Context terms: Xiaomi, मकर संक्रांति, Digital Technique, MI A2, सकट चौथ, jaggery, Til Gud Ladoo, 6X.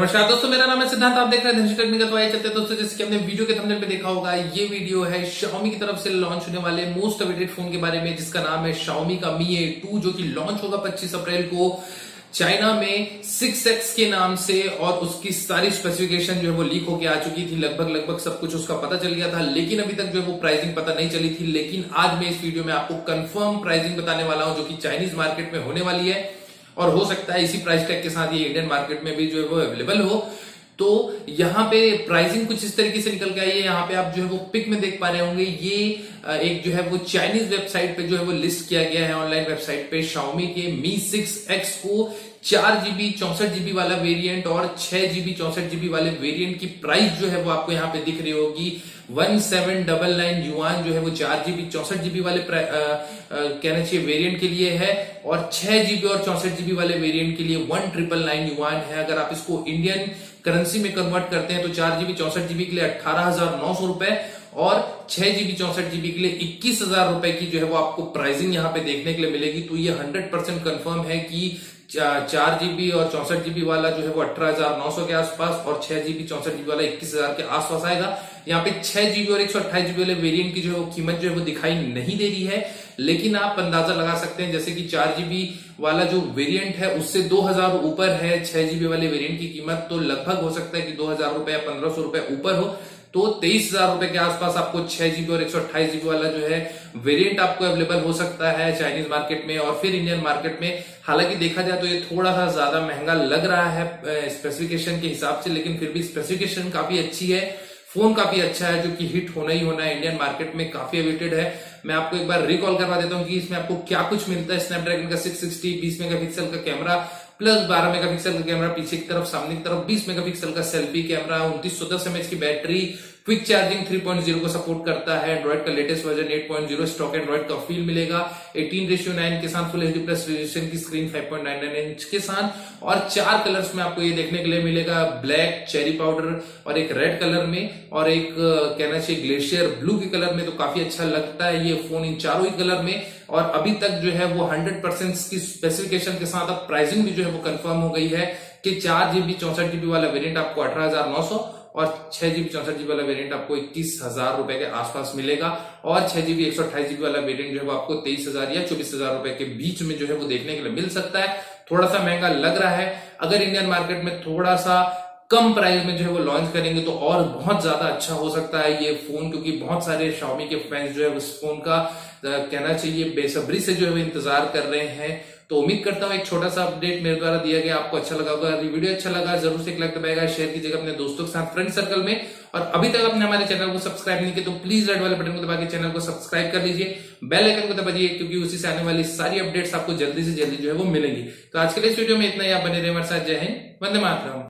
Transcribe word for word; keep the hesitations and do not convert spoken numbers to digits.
नमस्कार दोस्तों, मेरा नाम है सिद्धांत। आप देख रहे हैं डिजिटल टेक्निक। तो आइए चलते हैं दोस्तों, जैसे कि हमने वीडियो के थंबनेल पे देखा होगा, ये वीडियो है Xiaomi की तरफ से लॉन्च होने वाले मोस्ट अवेटेड फोन के बारे में, जिसका नाम है Xiaomi का Mi A टू, जो कि लॉन्च होगा पच्चीस अप्रैल को चाइना में सिक्स एक्स के नाम से। और उसकी सारी स्पेसिफिकेशन जो है वो लीक होके आ चुकी थी, लगभग लगभग सब कुछ उसका पता चल गया था, लेकिन अभी तक जो है वो प्राइसिंग पता नहीं चली थी। लेकिन आज मैं इस वीडियो में आपको कंफर्म प्राइसिंग बताने वाला हूं, जो कि चाइनीज मार्केट में होने वाली है, और हो सकता है इसी प्राइस टैग के साथ ये इंडियन मार्केट में भी जो है वो अवेलेबल हो। तो यहाँ पे प्राइसिंग कुछ इस तरीके से निकल के आई है। यहाँ पे आप जो है वो पिक में देख पा रहे होंगे, ये एक जो है वो चाइनीज वेबसाइट पे जो है वो लिस्ट किया गया है, ऑनलाइन वेबसाइट पे। Xiaomi के Mi सिक्स एक्स को चार जीबी चौसठ जीबी वाला वेरिएंट और छह जीबी चौसठ जीबी वाले वेरिएंट की प्राइस जो है वो आपको यहाँ पे दिख रही होगी सत्रह सौ निन्यानवे युआन, जो है वो चार जीबी चौसठ जीबी वाले कहना चाहिए वेरिएंट के लिए है, और छह जीबी और चौसठ जीबी वाले वेरिएंट के लिए वन ट्रिपल नाइन युआन है। अगर आप इसको इंडियन करेंसी में कन्वर्ट करते हैं तो चार जीबी चौसठ जीबी के लिए अट्ठारह हजार नौ सौ रुपए और छह जीबी चौसठ जीबी के लिए इक्कीस हजार रुपए की जो है वो आपको प्राइसिंग यहाँ पे देखने के लिए मिलेगी। तो ये हंड्रेड परसेंट कन्फर्म है कि चार जीबी और चौसठ जीबी वाला जो है वो अठारह हजार नौ सौ के आसपास और छह जीबी चौसठ जीबी वाला इक्कीस हजार के आसपास आएगा। यहाँ पे छह जीबी और एक सौ अट्ठाईस जीबी वाले वेरिएंट की जो है वो कीमत जो है वो दिखाई नहीं दे रही है, लेकिन आप अंदाजा लगा सकते हैं, जैसे कि चार जीबी वाला जो वेरिएंट है उससे दो हजार ऊपर है छह जीबी वाले वेरिएंट की कीमत, तो लगभग हो सकता है कि दो हजार रुपए या पंद्रह सौ रुपए ऊपर हो। तो तेईस हजार रुपए के आसपास आपको छह जीबी और एक सौ अट्ठाईस जीबी वाला जो है वेरिएंट आपको अवेलेबल हो सकता है चाइनीज मार्केट में और फिर इंडियन मार्केट में। हालांकि देखा जाए तो ये थोड़ा सा ज्यादा महंगा लग रहा है स्पेसिफिकेशन के हिसाब से, लेकिन फिर भी स्पेसिफिकेशन काफी अच्छी है, फोन काफी अच्छा है, जो कि हिट होना ही होना है इंडियन मार्केट में, काफी अवेटेड है। मैं आपको एक बार रिकॉल करवा देता हूँ कि इसमें आपको क्या कुछ मिलता है। स्नैपड्रैगन का सिक्स सिक्सटी, बीस मेगापिक्सल का कैमरा प्लस बारह मेगापिक्सल का कैमरा पीछे की तरफ, सामने की तरफ बीस मेगापिक्सल का सेल्फी कैमरा, उन्तीस सौ दस एमएच की battery, quick charging three point zero को सपोर्ट करता है, एंड्रॉइड का latest version eight point zero, stock Android का फील मिलेगा, अठारह रेशियो नौ के साथ फुल एचडी प्लस रेजोल्यूशन की screen five point nine nine inch के साथ, और चार कलर्स में आपको ये देखने के लिए मिलेगा, ब्लैक, चेरी पाउडर और एक रेड कलर में, और एक कहना चाहिए ग्लेशियर ब्लू के कलर में। तो काफी अच्छा लगता है ये फोन इन चारों ही कलर में, और अभी तक जो है वो हंड्रेड परसेंट की स्पेसिफिकेशन के साथ अब प्राइसिंग भी जो है वो कंफर्म हो गई है कि चार जीबी चौसठ जीबी वाला वेरियंट आपको अठारह हजार नौ सौ और छह जीबी चौसठ जीबी वाला वेरिएंट आपको इक्कीस हजार रुपए के आसपास मिलेगा, और छह जीबी एक सौ अट्ठाईस जीबी वाला वेरिएंट जो है वो आपको तेईस हजार या चौबीस हजार रुपए के बीच में जो है वो देखने के लिए मिल सकता है। थोड़ा सा महंगा लग रहा है, अगर इंडियन मार्केट में थोड़ा सा कम प्राइस में जो है वो लॉन्च करेंगे तो और बहुत ज्यादा अच्छा हो सकता है ये फोन, क्योंकि बहुत सारे Xiaomi के फैंस जो है उस फोन का कहना चाहिए बेसब्री से जो है वो इंतजार कर रहे हैं। तो उम्मीद करता हूँ एक छोटा सा अपडेट मेरे द्वारा दिया गया आपको अच्छा लगा होगा। अगर वीडियो अच्छा लगा जरूर से एक लाइक दबाएगा, शेयर कीजिएगा अपने दोस्तों के साथ, फ्रेंड सर्कल में, और अभी तक आपने हमारे चैनल को सब्सक्राइब नहीं किया तो प्लीज रेड वाले बटन को दबा के चैनल को सब्सक्राइब कर लीजिए, बेल आइकन को दबा दीजिए, क्योंकि उसी से आने वाली सारी अपडेट्स आपको जल्दी से जल्दी जो है वो मिलेंगी। तो आज के लिए इस वीडियो में इतना ही, आप बने रहे हमारे साथ। जय हिंद, वंदे मातरम।